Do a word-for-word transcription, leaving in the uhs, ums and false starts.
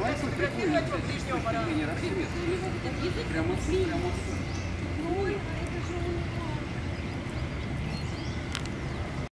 Прямо, прямо.